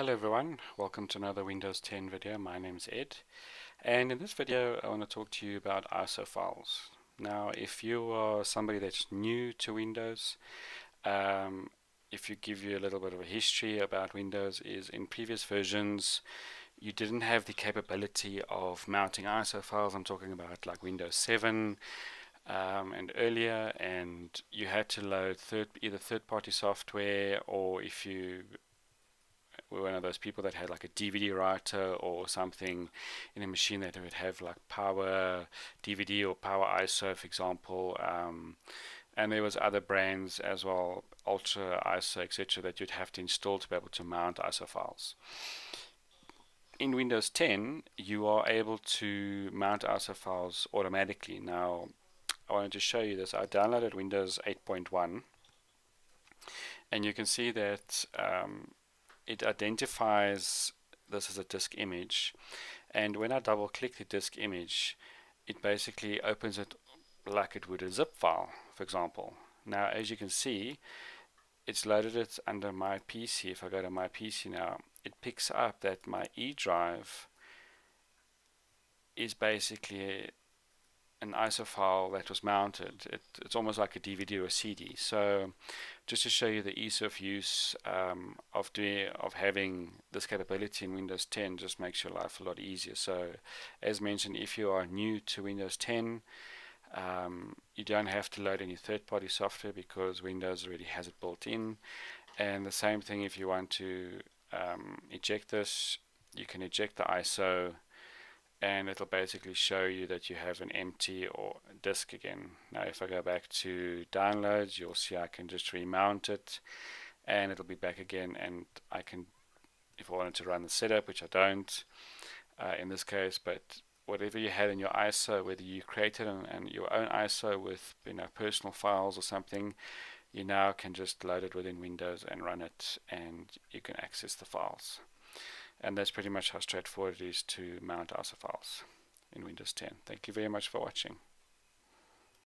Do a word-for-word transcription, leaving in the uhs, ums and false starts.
Hello everyone, welcome to another Windows ten video. My name is Ed, and in this video I want to talk to you about I S O files. Now if you are somebody that's new to Windows, um, if you give you a little bit of a history about Windows, is in previous versions you didn't have the capability of mounting I S O files. I'm talking about like Windows seven Um, and earlier, and you had to load third, either third-party software, or if you were one of those people that had like a D V D writer or something in a machine that would have like Power D V D or Power I S O, for example, um, and there was other brands as well, Ultra I S O, et cetera, that you'd have to install to be able to mount I S O files. In Windows ten, you are able to mount I S O files automatically. Now, I wanted to show you this. I downloaded Windows eight point one, and you can see that um, it identifies this as a disk image, and when I double click the disk image it basically opens it like it would a zip file, for example. Now as you can see, it's loaded it under my P C. If I go to my P C now, it picks up that my E drive is basically a an I S O file that was mounted. It, it's almost like a D V D or a C D. So just to show you the ease of use um, of doing, of having this capability in Windows ten, just makes your life a lot easier. So as mentioned, if you are new to Windows ten, um, you don't have to load any third-party software because Windows already has it built in. And the same thing if you want to um, eject this, you can eject the I S O and it'll basically show you that you have an empty or disk again. Now if I go back to downloads, you'll see I can just remount it and it'll be back again, and I can, if I wanted to run the setup, which I don't uh, in this case, but whatever you had in your I S O, whether you created an, an your own I S O with, you know, personal files or something, you now can just load it within Windows and run it and you can access the files. And that's pretty much how straightforward it is to mount I S O files in Windows ten. Thank you very much for watching.